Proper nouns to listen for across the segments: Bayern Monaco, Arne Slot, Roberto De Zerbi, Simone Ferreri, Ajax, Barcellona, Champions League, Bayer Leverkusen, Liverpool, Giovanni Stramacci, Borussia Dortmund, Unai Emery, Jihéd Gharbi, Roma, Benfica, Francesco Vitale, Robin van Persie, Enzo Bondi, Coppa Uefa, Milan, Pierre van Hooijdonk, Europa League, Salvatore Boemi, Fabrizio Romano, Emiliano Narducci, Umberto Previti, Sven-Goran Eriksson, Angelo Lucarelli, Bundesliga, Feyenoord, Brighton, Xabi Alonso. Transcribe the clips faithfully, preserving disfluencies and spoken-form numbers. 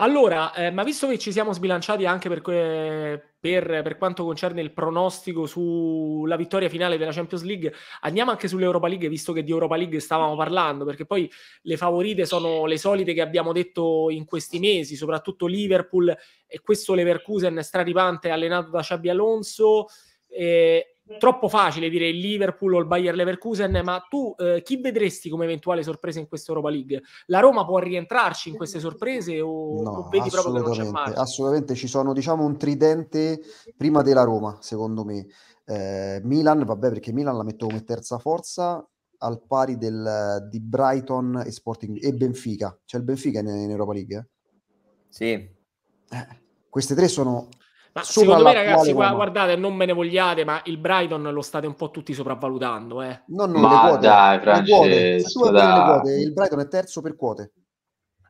Allora, eh, ma visto che ci siamo sbilanciati anche per, que- per, per quanto concerne il pronostico sulla vittoria finale della Champions League, andiamo anche sull'Europa League, visto che di Europa League stavamo parlando, perché poi le favorite sono le solite che abbiamo detto in questi mesi, soprattutto Liverpool e questo Leverkusen straripante allenato da Xabi Alonso. Eh, troppo facile dire il Liverpool o il Bayer Leverkusen, ma tu eh, chi vedresti come eventuale sorpresa in questa Europa League? La Roma può rientrarci in queste sorprese o, no, o vedi proprio che non c'è margine? Assolutamente, ci sono diciamo un tridente prima della Roma, secondo me. Eh, Milan, vabbè, perché Milan la metto come terza forza, al pari del, di Brighton e Sporting e Benfica. C'è cioè il Benfica in, in Europa League? Eh? Sì. Eh, queste tre sono... Ma secondo me, ragazzi, Roma. Guardate, non me ne vogliate, ma il Brighton lo state un po' tutti sopravvalutando. Eh. No, no, ma le quote, dai, Francesco, le quote, dai. Le quote, il Brighton è terzo per quote.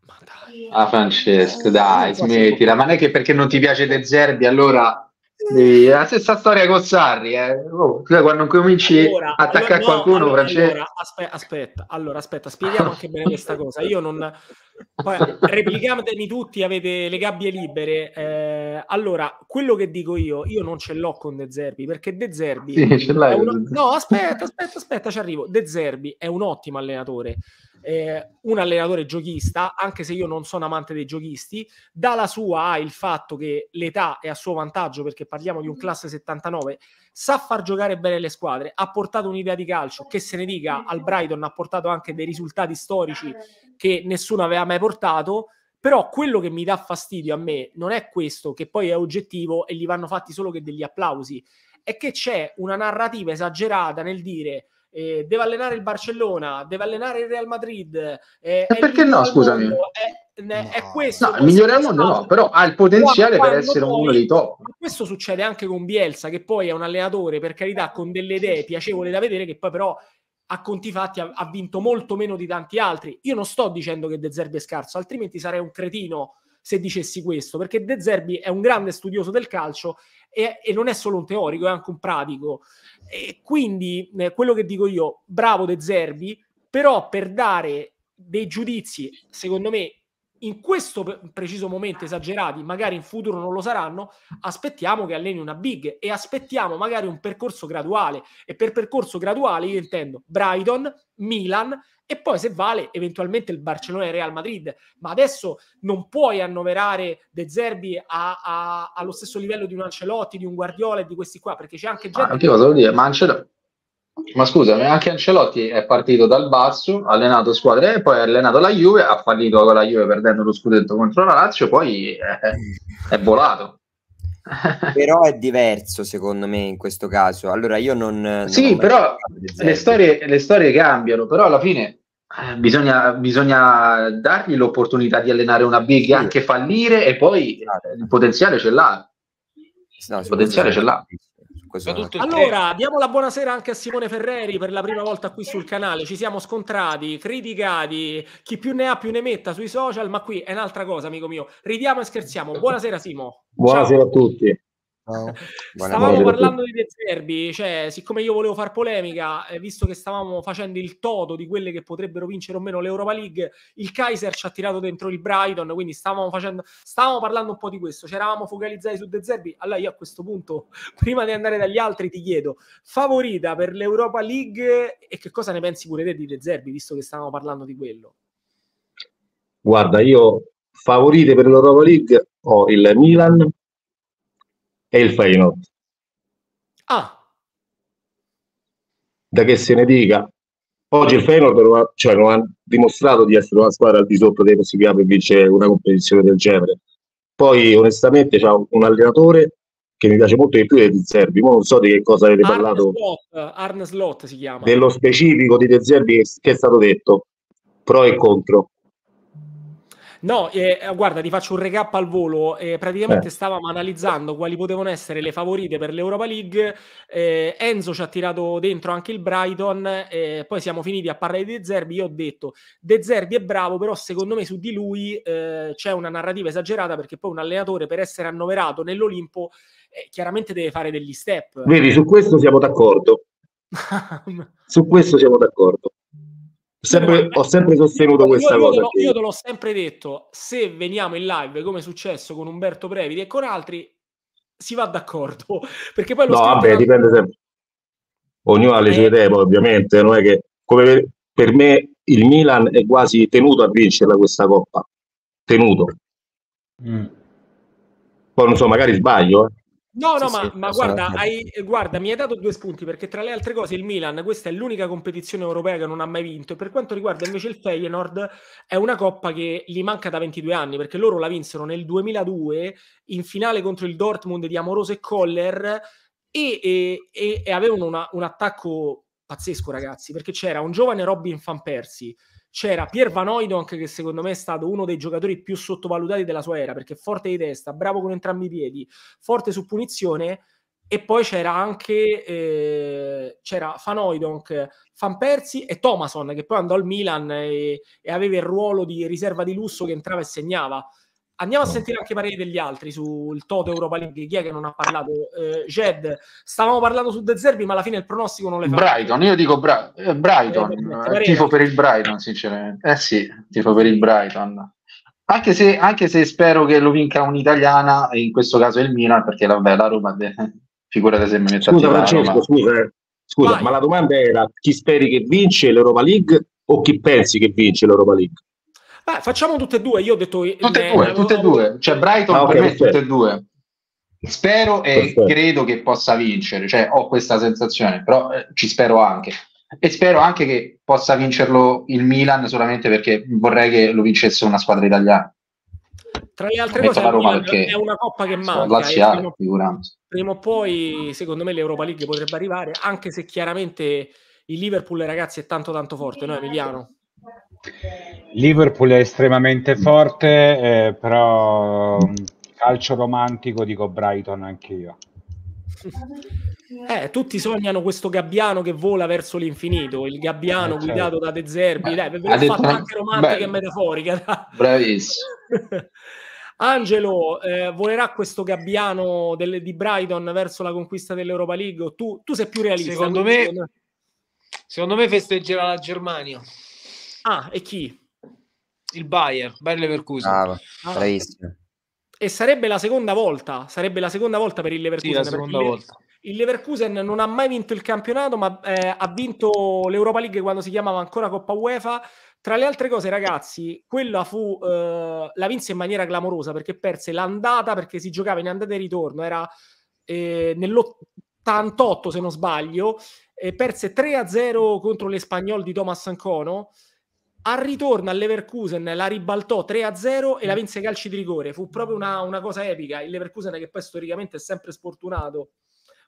Ma dai. Ah, Francesco, eh, dai, smettila. Ma non è che perché non ti piace De Zerbi, allora... È la stessa storia con Sarri, eh. Oh, quando cominci allora, a attaccare allora, no, qualcuno, allora, Francesco... Allora, aspe- aspetta, allora, aspetta, spieghiamo anche bene questa cosa. Io non... Poi, replicatemi tutti, avete le gabbie libere. Eh, allora, quello che dico io, io non ce l'ho con De Zerbi, perché De Zerbi... Sì, ce l'hai. Un... No, aspetta, aspetta, aspetta, ci arrivo. De Zerbi è un ottimo allenatore. Eh, un allenatore giochista, anche se io non sono amante dei giochisti, dalla sua ha il fatto che l'età è a suo vantaggio, perché parliamo di un classe settantanove, sa far giocare bene le squadre, ha portato un'idea di calcio che, se ne dica, al Brighton ha portato anche dei risultati storici che nessuno aveva mai portato. Però quello che mi dà fastidio a me non è questo, che poi è oggettivo e gli vanno fatti solo che degli applausi, è che c'è una narrativa esagerata nel dire Eh, deve allenare il Barcellona, deve allenare il Real Madrid. Eh, e perché no? Scusami, è, ne, no. È questo. No, migliore al mondo, no, però ha il potenziale per essere poi, uno dei top. Questo succede anche con Bielsa, che poi è un allenatore, per carità, con delle idee piacevoli da vedere, che poi però a conti fatti ha, ha vinto molto meno di tanti altri. Io non sto dicendo che De Zerbi è scarso, altrimenti sarei un cretino se dicessi questo, perché De Zerbi è un grande studioso del calcio. E, e non è solo un teorico, è anche un pratico, e quindi eh, quello che dico io, bravo De Zerbi, però per dare dei giudizi, secondo me in questo pre- preciso momento esagerati, magari in futuro non lo saranno, aspettiamo che alleni una big e aspettiamo magari un percorso graduale, e per percorso graduale io intendo Brighton, Milan e poi, se vale, eventualmente il Barcellona e il Real Madrid. Ma adesso non puoi annoverare De Zerbi a, a, allo stesso livello di un Ancelotti, di un Guardiola e di questi qua, perché c'è anche gente... Ah, che cosa vuol dire? Ma, Ancel... ma scusami, anche Ancelotti è partito dal basso, ha allenato squadre e poi ha allenato la Juve, ha fallito con la Juve perdendo lo scudetto contro la Lazio, poi è, è volato. Però è diverso, secondo me, in questo caso. Allora, io non... non sì, però le storie, le storie cambiano, però alla fine... Bisogna, bisogna dargli l'opportunità di allenare una big, anche fallire, e poi il potenziale ce l'ha. No, il potenziale ce l'ha. Allora, diamo la buonasera anche a Simone Ferreri per la prima volta qui sul canale. Ci siamo scontrati, criticati, chi più ne ha più ne metta sui social, ma qui è un'altra cosa, amico mio. Ridiamo e scherziamo. Buonasera, Simo. Buonasera Ciao. A tutti. No. Stavamo parlando di De Zerbi, cioè, siccome io volevo far polemica, eh, visto che stavamo facendo il toto di quelle che potrebbero vincere o meno l'Europa League, il Kaiser ci ha tirato dentro il Brighton, quindi stavamo facendo stavamo parlando un po' di questo, ci eravamo focalizzati su De Zerbi. Allora io a questo punto, prima di andare dagli altri, ti chiedo, favorita per l'Europa League, e che cosa ne pensi pure te di De Zerbi, visto che stavamo parlando di quello? Guarda, io favorite per l'Europa League ho il Milan e il Feyenoord. Ah, da che se ne dica, oggi il Feyenoord non ha, cioè, non ha dimostrato di essere una squadra al di sopra dei possibilità per vincere una competizione del genere. Poi onestamente c'ha un allenatore che mi piace molto di più di De Zerbi, ma non so di che cosa avete Arne parlato Slot, Arne Slot si chiama, dello specifico di De Zerbi che, che è stato detto, pro e contro. No, eh, guarda, ti faccio un recap al volo. Eh, praticamente eh. Stavamo analizzando quali potevano essere le favorite per l'Europa League. Eh, Enzo ci ha tirato dentro anche il Brighton. Eh, poi siamo finiti a parlare di De Zerbi. Io ho detto, De Zerbi è bravo, però secondo me su di lui eh, c'è una narrativa esagerata, perché poi un allenatore, per essere annoverato nell'Olimpo, eh, chiaramente deve fare degli step. Vedi, su questo siamo d'accordo. Su questo siamo d'accordo. Sempre, ho sempre sostenuto io, questa io, cosa. Io, io te l'ho sempre detto, se veniamo in live, come è successo con Umberto Previti e con altri, si va d'accordo. Perché poi lo no, vabbè, tanto... dipende sempre. Ognuno ha le eh. sue idee, ovviamente. Non è che, come per, per me il Milan è quasi tenuto a vincerla questa Coppa. Tenuto. Mm. Poi non so, magari sbaglio, eh. No, no, sì, ma, sì, ma guarda, hai, guarda, mi hai dato due spunti, perché tra le altre cose il Milan, questa è l'unica competizione europea che non ha mai vinto, e per quanto riguarda invece il Feyenoord è una coppa che gli manca da ventidue anni, perché loro la vinsero nel duemiladue in finale contro il Dortmund di Amoroso e Koller, e, e, e, e avevano una, un attacco pazzesco, ragazzi, perché c'era un giovane Robin van Persie, c'era Pierre van Hooijdonk, che secondo me è stato uno dei giocatori più sottovalutati della sua era, perché forte di testa, bravo con entrambi i piedi, forte su punizione, e poi c'era anche eh, c'era van Hooijdonk, van Persie e Thomasson, che poi andò al Milan e, e aveva il ruolo di riserva di lusso, che entrava e segnava. Andiamo a sentire anche i pareri degli altri sul Toto Europa League. Chi è che non ha parlato? Eh, Jed, stavamo parlando su De Zerbi, ma alla fine il pronostico non le fa. Brighton, io dico Bra eh, Brighton, eh, tifo per il Brighton, sinceramente. Eh sì, tifo per il Brighton. Anche se, anche se spero che lo vinca un'italiana, in questo caso il Milan, perché vabbè, la Roma, figurate se mi metto a tifare. Scusa Francesco, scusa, scusa ma la domanda era: chi speri che vince l'Europa League o chi pensi che vince l'Europa League? Ah, facciamo tutte e due, io ho detto... Tutte e due, eh, tutte e due. Cioè Brighton ah, okay, per me perfetto. Tutte e due. Spero e perfetto. Credo che possa vincere, cioè ho questa sensazione, però eh, ci spero anche. E spero anche che possa vincerlo il Milan, solamente perché vorrei che lo vincesse una squadra italiana. Tra le altre cose, Roma, è una coppa che manca, prima, prima o poi, secondo me, l'Europa League potrebbe arrivare, anche se chiaramente il Liverpool, ragazzi, è tanto tanto forte, no Emiliano? Liverpool è estremamente forte, eh, però calcio romantico dico Brighton anche io. Eh, tutti sognano questo gabbiano che vola verso l'infinito, il gabbiano eh, guidato certo. da De Zerbi, dai, per aver fatto anche romantica beh, e metaforica. Bravissimo. Angelo, eh, volerà questo gabbiano del, di Brighton verso la conquista dell'Europa League? O tu, tu sei più realista? Secondo me, secondo... secondo me festeggerà la Germania. Ah, e chi? Il Bayer, Bayer Leverkusen. Ah, bravissimo. E sarebbe la seconda volta, sarebbe la seconda volta per il Leverkusen. Sì, la seconda volta. Il Leverkusen non ha mai vinto il campionato, ma eh, ha vinto l'Europa League quando si chiamava ancora Coppa UEFA. Tra le altre cose, ragazzi, quella fu eh, la vinse in maniera clamorosa, perché perse l'andata, perché si giocava in andata e ritorno, era eh, nell'ottantotto se non sbaglio, e perse tre a zero contro l'Espanyol di Thomas Ancono. Al ritorno al Leverkusen la ribaltò tre a zero e la vinse ai calci di rigore. Fu proprio una, una cosa epica. Il Leverkusen, che poi storicamente è sempre sfortunato.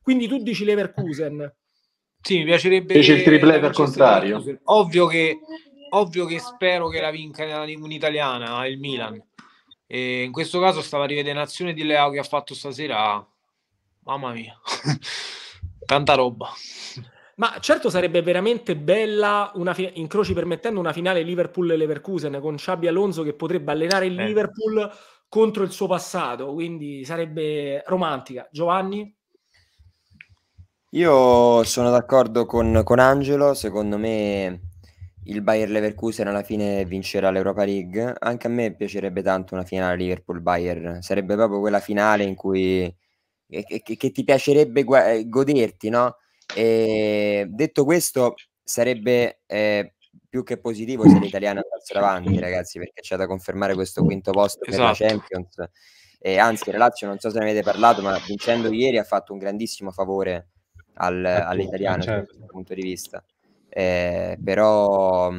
Quindi tu dici Leverkusen. Sì, mi piacerebbe... Invece il triplete al contrario. Ovvio che, ovvio che spero che la vinca un'italiana, il Milan. E in questo caso stava a rivedere l'azione di Leao che ha fatto stasera. Mamma mia. Tanta roba. Ma certo sarebbe veramente bella, una incroci permettendo, una finale Liverpool-Leverkusen con Xabi Alonso che potrebbe allenare il eh. Liverpool contro il suo passato, quindi sarebbe romantica. Giovanni? Io sono d'accordo con, con Angelo, secondo me il Bayer Leverkusen alla fine vincerà l'Europa League. Anche a me piacerebbe tanto una finale Liverpool-Bayer, sarebbe proprio quella finale in cui che, che, che ti piacerebbe goderti, no? E detto questo, sarebbe eh, più che positivo se l'italiana andasse avanti, ragazzi, perché c'è da confermare questo quinto posto esatto. per la Champions. E anzi, la Lazio, non so se ne avete parlato, ma vincendo ieri ha fatto un grandissimo favore al, all'italiana certo. da questo punto di vista. Eh, però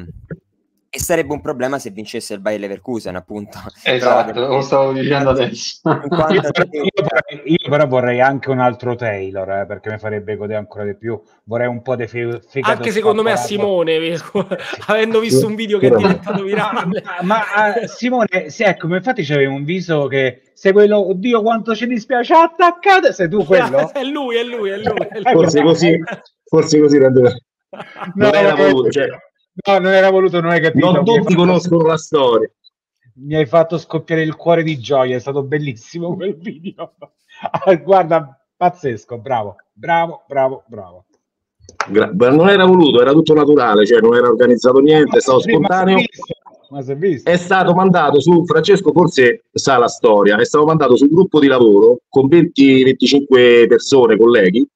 e sarebbe un problema se vincesse il Bayer Leverkusen, appunto. Esatto, però, lo stavo dicendo adesso. Io, io, io però vorrei anche un altro Taylor, eh, perché mi farebbe godere ancora di più. Vorrei un po' di figato. Anche secondo me a Simone, avendo visto un video che è diventato virale. Ma a Simone, sì, ecco, infatti c'aveva un viso che... Sei quello, oddio quanto ci dispiace, attaccate, sei tu quello? È lui, è lui, è lui. È lui. Forse così, forse così. Non no, era voluto, cioè... No, non era voluto, non hai capito. Non tutti conoscono la storia. Mi hai fatto scoppiare il cuore di gioia, è stato bellissimo quel video. Guarda, pazzesco, bravo, bravo, bravo, bravo. Gra- non era voluto, era tutto naturale, cioè non era organizzato niente, è stato spontaneo. Ma si è visto. È stato mandato su, Francesco forse sa la storia, è stato mandato su un gruppo di lavoro con venti venticinque persone, colleghi,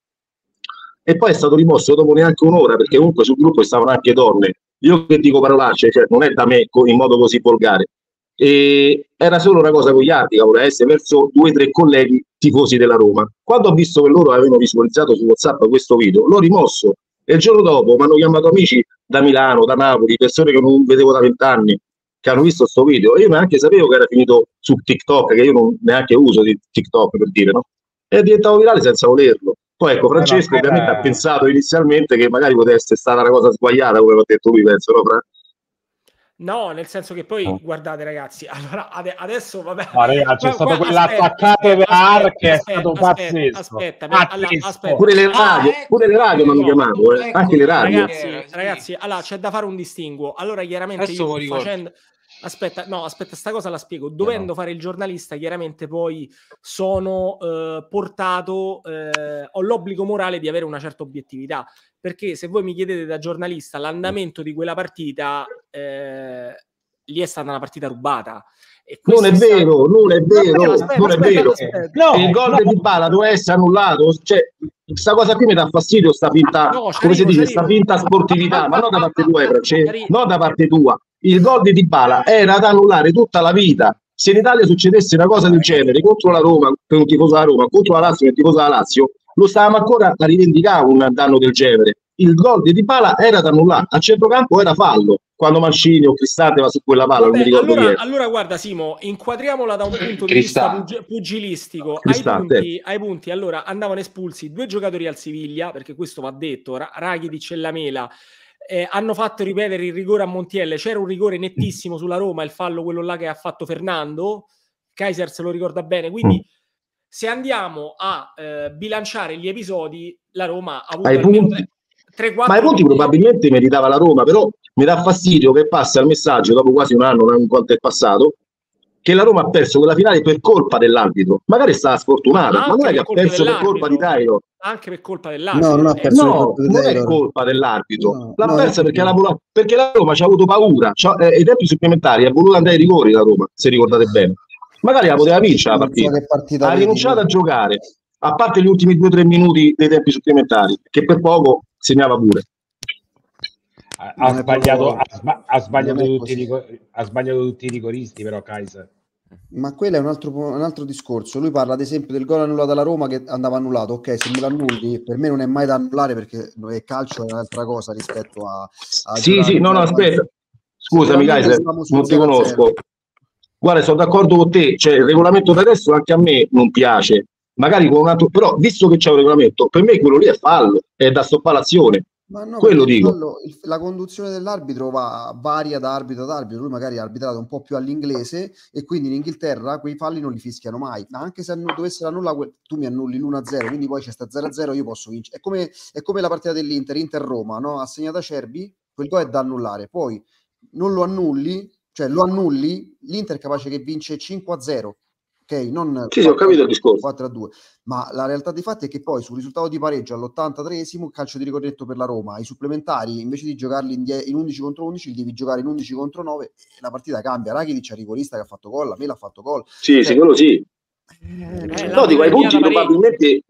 e poi è stato rimosso dopo neanche un'ora, perché comunque sul gruppo stavano anche donne. Io che dico parolacce, cioè non è da me in modo così volgare. E era solo una cosa cogliardica, ora essere verso due o tre colleghi tifosi della Roma. Quando ho visto che loro avevano visualizzato su WhatsApp questo video, l'ho rimosso, e il giorno dopo mi hanno chiamato amici da Milano, da Napoli, persone che non vedevo da vent'anni, che hanno visto questo video. Io neanche sapevo che era finito su TikTok, che io non neanche uso di TikTok, per dire, no? È diventato virale senza volerlo. Poi ecco, Francesco no, no, ovviamente era... ha pensato inizialmente che magari potesse stare una cosa sbagliata, come ho detto lui, penso, no, Fra? No, nel senso che poi, oh. guardate ragazzi, allora ade- adesso vabbè. Ma ragazzi, c'è stato quell'attaccata per Ar che è stato pazzesco. Aspetta, pazzesco. aspetta. Pure le radio, ah, ecco, pure le radio ecco, mi hanno chiamato, eh. ecco, anche le radio. Ragazzi, eh, sì. ragazzi, allora c'è da fare un distinguo. Allora chiaramente adesso io facendo... Aspetta, no, aspetta, sta cosa la spiego. Dovendo no. fare il giornalista, chiaramente poi sono eh, portato, eh, ho l'obbligo morale di avere una certa obiettività, perché se voi mi chiedete da giornalista l'andamento di quella partita, eh, lì è stata una partita rubata. E non, è vero, stato... non è vero, no, aspetta, non aspetta, è vero, aspetta, aspetta. No, il gol no. di Dybala doveva essere annullato, cioè... Questa cosa qui mi dà fastidio, sta finta, no, come si dice, sta finta sportività, ma non da parte tua, Francesco, non da parte tua. Il gol di Dybala era da annullare tutta la vita. Se in Italia succedesse una cosa del genere contro la Roma, per un tifoso della Roma, contro la Lazio, per un tifoso della Lazio, lo stavamo ancora a rivendicare un danno del genere. Il gol di Dybala era da annullare, a centrocampo era fallo, quando Mancini o Cristante va su quella palla. Vabbè, non mi ricordo allora, niente. Allora guarda Simo, inquadriamola da un punto di Cristante. vista pugilistico. Ai punti, ai punti allora andavano espulsi due giocatori al Siviglia, perché questo va detto, Rakitic e Lamela. Eh, hanno fatto ripetere il rigore a Montiel, c'era un rigore nettissimo sulla Roma, il fallo quello là che ha fatto Fernando, Kaiser se lo ricorda bene, quindi... Mm. Se andiamo a eh, bilanciare gli episodi, la Roma ha avuto ai punti. tre quattro Ma i punti probabilmente meritava la Roma, però mi dà fastidio che passa il messaggio dopo quasi un anno, non quanto è passato, che la Roma ha perso quella finale per colpa dell'arbitro. Magari è stata sfortunata, ma, ma non è che ha perso per colpa di Dairo. Anche per colpa dell'arbitro. No, non, ha perso no, colpa non è colpa dell'arbitro. No, L'ha no, persa perché, la, perché la Roma ci ha avuto paura. Cioè, eh, ai tempi supplementari ha voluto andare ai rigori la Roma, se ricordate bene. Magari la poteva vincere la partita, ha rinunciato a giocare, a parte gli ultimi due o tre minuti dei tempi supplementari, che per poco segnava pure. Ha, ha, sbagliato, ha, ha, sbagliato tutti, ha sbagliato tutti i rigoristi però, Kaiser. Ma quello è un altro, un altro discorso. Lui parla ad esempio del gol annullato alla Roma che andava annullato. Ok, se me lo annulli, per me non è mai da annullare perché il calcio è un'altra cosa rispetto a... a sì, sì, no, no, aspetta. Scusami Kaiser, non ti conosco. Guarda, sono d'accordo con te, cioè il regolamento da adesso anche a me non piace, magari con un altro, però visto che c'è un regolamento, per me quello lì è fallo, è da stoppare l'azione. Ma no, quello dico. Fallo, la conduzione dell'arbitro va, varia da arbitro ad arbitro, lui magari ha arbitrato un po' più all'inglese e quindi in Inghilterra quei falli non li fischiano mai, ma anche se annu- dovessero annullare, tu mi annulli l'uno a zero, quindi poi c'è sta zero a zero, io posso vincere. È come, è come la partita dell'Inter, Inter-Roma, no? Ha segnato Acerbi, quel gol è da annullare, poi non lo annulli, cioè lo annulli, l'Inter è capace che vince cinque a zero, ok? Non sì, quattro, ho capito il discorso. quattro a due, ma la realtà dei fatti è che poi sul risultato di pareggio all'ottantatreesimo calcio di ricorretto per la Roma, ai supplementari invece di giocarli in, die- in undici contro undici li devi giocare in undici contro nove e la partita cambia. Rakitic è rigorista che ha fatto gol, a me l'ha fatto gol. Sì, sì, quello sì. Eh, no, dico, ai punti probabilmente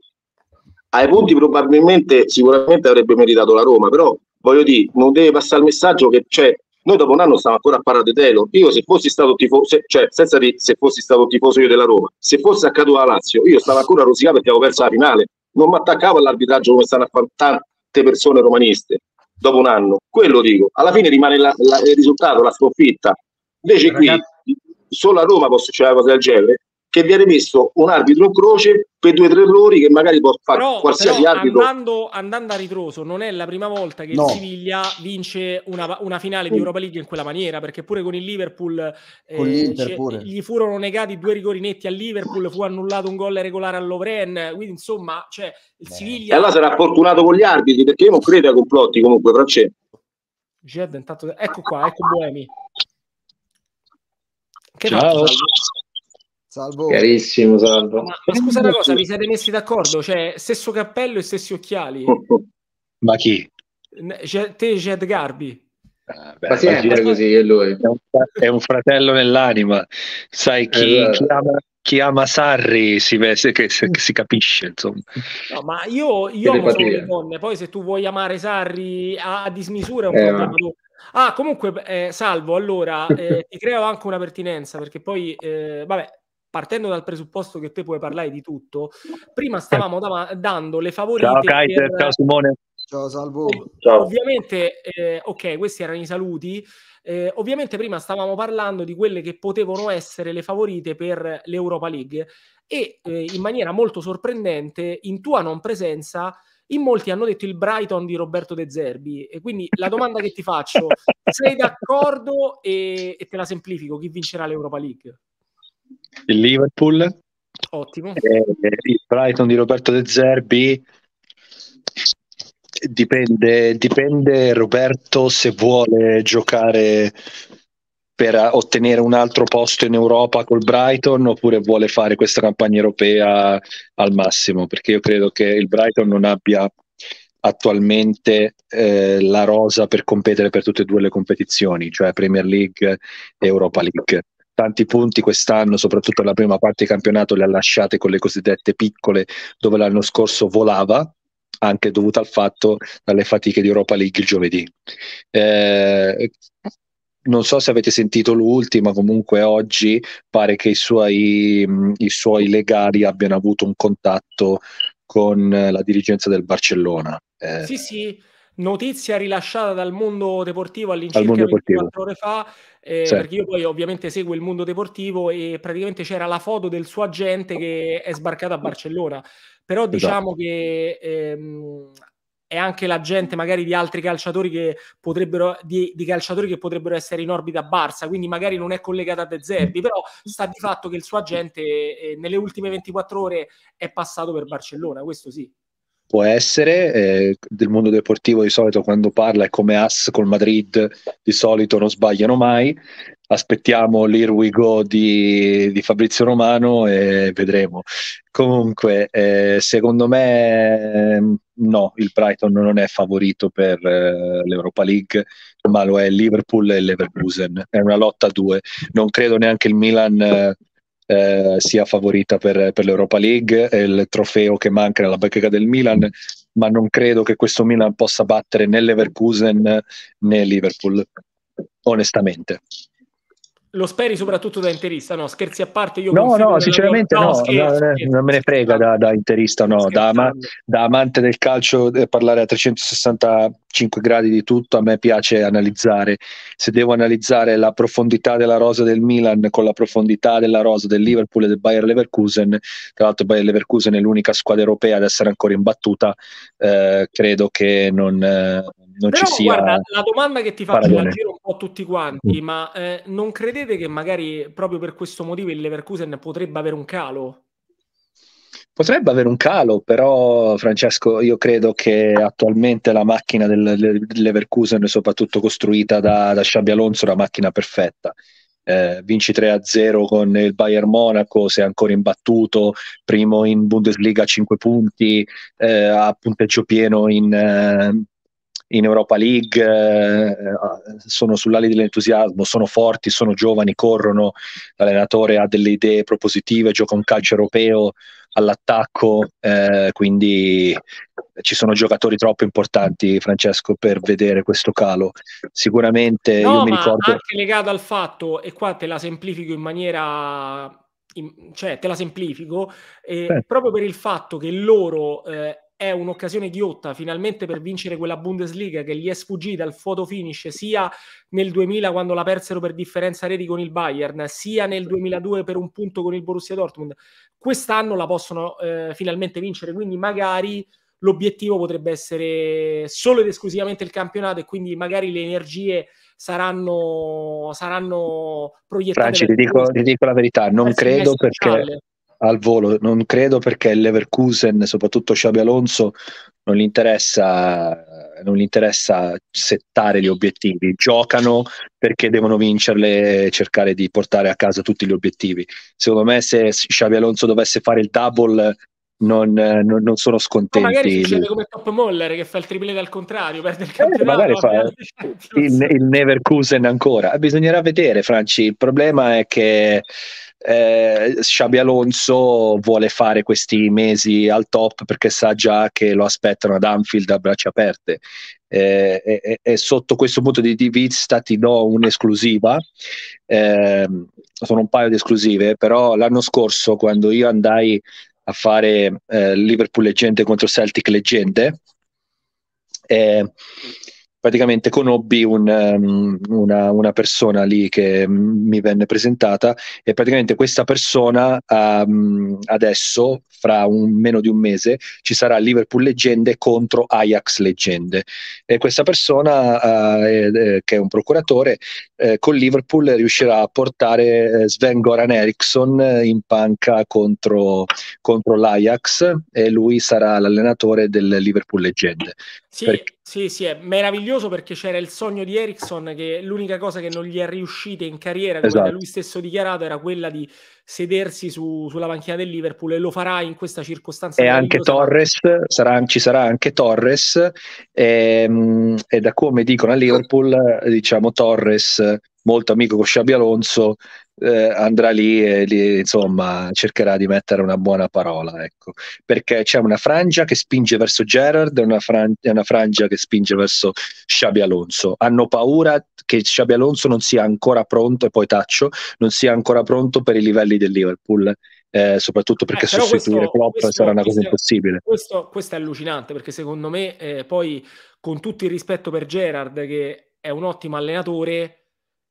ai punti probabilmente sicuramente avrebbe meritato la Roma, però voglio dire, non deve passare il messaggio che c'è. Noi dopo un anno stiamo ancora a parlare di Taylor. Io se fossi stato tifoso, cioè senza di, se fossi stato tifoso io della Roma, se fosse accaduto alla Lazio, io stavo ancora rosicato perché avevo perso la finale. Non mi attaccavo all'arbitraggio come stanno a fare tante persone romaniste dopo un anno. Quello dico. Alla fine rimane la, la, il risultato, la sconfitta. Invece Ragazzi. qui, solo a Roma può succedere una cosa del genere, che viene messo un arbitro in croce per due o tre errori che magari può fare però, qualsiasi però arbitro. Andando, andando a ritroso, non è la prima volta che no. il Siviglia vince una, una finale mm. di Europa League in quella maniera, perché pure con il Liverpool eh, con gli furono negati due rigori netti al Liverpool, fu annullato un gol regolare all'Ovren, quindi insomma cioè, il Siviglia... E allora sarà fortunato con gli arbitri, perché io non credo a complotti comunque, Francesco. Gerd, intanto... Ecco qua, ecco Boemi. Che Ciao. Salvo. Carissimo, salvo. Ma, ma scusa una cosa, vi siete messi d'accordo? Cioè, stesso cappello e stessi occhiali? Ma chi? Tejed Garbi. Ah, beh, ma sempre così è lui. È un, è un fratello nell'anima, sai chi, eh, chi, ama, chi ama Sarri si, si, si capisce, insomma. No, ma io, io amo solo le donne, poi se tu vuoi amare Sarri a, a dismisura è un eh, problema tu. Ah, comunque, eh, Salvo, allora eh, ti creo anche una pertinenza, perché poi eh, vabbè, partendo dal presupposto che te puoi parlare di tutto, prima stavamo da dando le favorite. Ciao Kaiser, per... ciao Simone. Ciao Salvo. Ciao. Ovviamente, eh, ok, questi erano i saluti. Eh, ovviamente prima stavamo parlando di quelle che potevano essere le favorite per l'Europa League e eh, in maniera molto sorprendente, in tua non presenza, in molti hanno detto il Brighton di Roberto De Zerbi. E quindi la domanda che ti faccio, sei d'accordo e, e te la semplifico, chi vincerà l'Europa League? Il Liverpool. Ottimo. Eh, il Brighton di Roberto De Zerbi. Dipende, dipende Roberto se vuole giocare per ottenere un altro posto in Europa col Brighton oppure vuole fare questa campagna europea al massimo, perché io credo che il Brighton non abbia attualmente eh, la rosa per competere per tutte e due le competizioni, cioè Premier League e Europa League. Tanti punti quest'anno, soprattutto nella prima parte di campionato, li ha lasciati con le cosiddette piccole, dove l'anno scorso volava, anche dovuta al fatto dalle fatiche di Europa League il giovedì. Eh, non so se avete sentito l'ultima, comunque oggi pare che i suoi, i suoi legali abbiano avuto un contatto con la dirigenza del Barcellona. Eh, sì, sì, notizia rilasciata dal Mondo Deportivo all'incirca ventiquattro ore fa, eh, certo. Perché io poi ovviamente seguo il Mondo Deportivo e praticamente c'era la foto del suo agente che è sbarcato a Barcellona. Però diciamo esatto. che ehm, è anche la gente magari di altri calciatori che potrebbero di, di calciatori che potrebbero essere in orbita Barça, quindi magari non è collegata a De Zerbi, però sta di fatto che il suo agente eh, nelle ultime ventiquattro ore è passato per Barcellona, questo sì. Può essere, eh, del Mondo Deportivo di solito quando parla è come As col Madrid, di solito non sbagliano mai, aspettiamo l'Here We Go di, di Fabrizio Romano e vedremo. Comunque eh, secondo me eh, no, il Brighton non è favorito per eh, l'Europa League, ma lo è Liverpool e Leverkusen, è una lotta a due, non credo neanche il Milan... Eh, Eh, sia favorita per, per l'Europa League, è il trofeo che manca nella bacheca del Milan, ma non credo che questo Milan possa battere né Leverkusen né Liverpool, onestamente. Lo speri soprattutto da interista? No, scherzi a parte, io no, no, sinceramente no, no, scherzo, no, non me ne frega da, da interista, no, da, ama, da amante del calcio eh, parlare a trecentosessantacinque gradi di tutto, a me piace analizzare. Se devo analizzare la profondità della rosa del Milan con la profondità della rosa del Liverpool e del Bayer Leverkusen, tra l'altro Bayer Leverkusen è l'unica squadra europea ad essere ancora imbattuta, eh, credo che non, eh, non Però, ci sia guarda, la domanda che ti faccio la giro un po' a tutti quanti, ma eh, non credete che magari proprio per questo motivo il Leverkusen potrebbe avere un calo? Potrebbe avere un calo, però Francesco io credo che attualmente la macchina del Leverkusen è soprattutto costruita da, da Xabi Alonso, una macchina perfetta. Eh, vinci tre a zero con il Bayern Monaco, sei ancora imbattuto, primo in Bundesliga a cinque punti, eh, a punteggio pieno in... Eh, in Europa League, eh, sono sull'ali dell'entusiasmo, sono forti, sono giovani, corrono, l'allenatore ha delle idee propositive, gioca un calcio europeo all'attacco, eh, quindi ci sono giocatori troppo importanti, Francesco, per vedere questo calo. Sicuramente no, io mi ricordo... anche legato al fatto, e qua te la semplifico in maniera... In, cioè te la semplifico, eh, eh. proprio per il fatto che loro... Eh, è un'occasione ghiotta finalmente per vincere quella Bundesliga che gli è sfuggita al photo finish sia nel duemila quando la persero per differenza reti con il Bayern, sia nel duemiladue per un punto con il Borussia Dortmund. Quest'anno la possono eh, finalmente vincere, quindi magari l'obiettivo potrebbe essere solo ed esclusivamente il campionato e quindi magari le energie saranno, saranno proiettate. Franci, ti dico, ti dico la verità, non credo perché... al volo, non credo perché il Leverkusen, soprattutto Xabi Alonso, non gli interessa, non gli interessa settare gli obiettivi, giocano perché devono vincerle e cercare di portare a casa tutti gli obiettivi. Secondo me se Xabi Alonso dovesse fare il double non, eh, non, non sono scontenti. Ma magari succede come Top Moller che fa il triplete al contrario, perde il campionato, eh, magari fa il, il Leverkusen ancora, eh, bisognerà vedere, Franci. Il problema è che Eh, Xabi Alonso vuole fare questi mesi al top perché sa già che lo aspettano ad Anfield a braccia aperte, eh, e, e sotto questo punto di, di vista ti do un'esclusiva, eh, sono un paio di esclusive, però l'anno scorso quando io andai a fare eh, Liverpool Leggende contro Celtic Leggende, eh, praticamente conobbi un, um, una, una persona lì che mi venne presentata, e praticamente questa persona um, adesso, fra un, meno di un mese, ci sarà Liverpool Leggende contro Ajax Leggende, e questa persona, uh, è, è, che è un procuratore, eh, con Liverpool riuscirà a portare eh, Sven-Goran Eriksson in panca contro, contro l'Ajax, e lui sarà l'allenatore del Liverpool Leggende. Sì. Perché... Sì, sì, è meraviglioso, perché c'era il sogno di Eriksson, che l'unica cosa che non gli è riuscita in carriera, esatto, come da lui stesso dichiarato, era quella di sedersi su, sulla panchina del Liverpool, e lo farà in questa circostanza. E anche Torres, sarà, ci sarà anche Torres, e, e da come dicono a Liverpool, diciamo Torres, molto amico con Xabi Alonso, eh, andrà lì e lì, insomma, cercherà di mettere una buona parola, ecco, perché c'è una frangia che spinge verso Gerrard e una, fran- una frangia che spinge verso Xabi Alonso. Hanno paura che Xabi Alonso non sia ancora pronto, e poi taccio, non sia ancora pronto per i livelli del Liverpool, eh, soprattutto perché eh, sostituire questo, Klopp questo, sarà una cosa questo, impossibile. Questo, questo è allucinante, perché secondo me, eh, poi, con tutto il rispetto per Gerrard, che è un ottimo allenatore,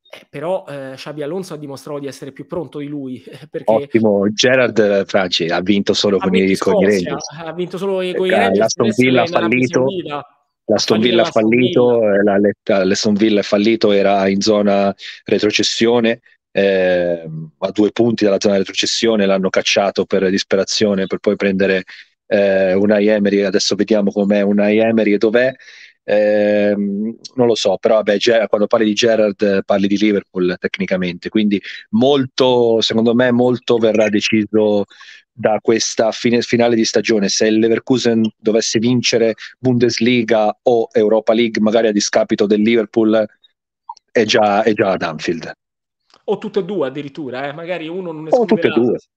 Eh, però eh, Xabi Alonso ha dimostrato di essere più pronto di lui, eh, perché... Ottimo, Gerrard, Franci, ha vinto solo ha con, vinto i, Scozia, con i Rangers, ha vinto solo con i Rangers, la Aston Villa ha fallito, la Aston Villa ha fallito, l'Aston Villa è fallito, era in zona retrocessione, eh, a due punti dalla zona retrocessione, l'hanno cacciato per disperazione, per poi prendere eh, Unai Emery. Adesso vediamo com'è Unai Emery e dov'è. Eh, non lo so, però vabbè, Ger- quando parli di Gerrard parli di Liverpool tecnicamente, quindi molto, secondo me molto verrà deciso da questa fine- finale di stagione. Se il Leverkusen dovesse vincere Bundesliga o Europa League, magari a discapito del Liverpool, è già, è già ad Anfield, o tutte e due addirittura, eh? Magari uno non escluderà, o tutte e due,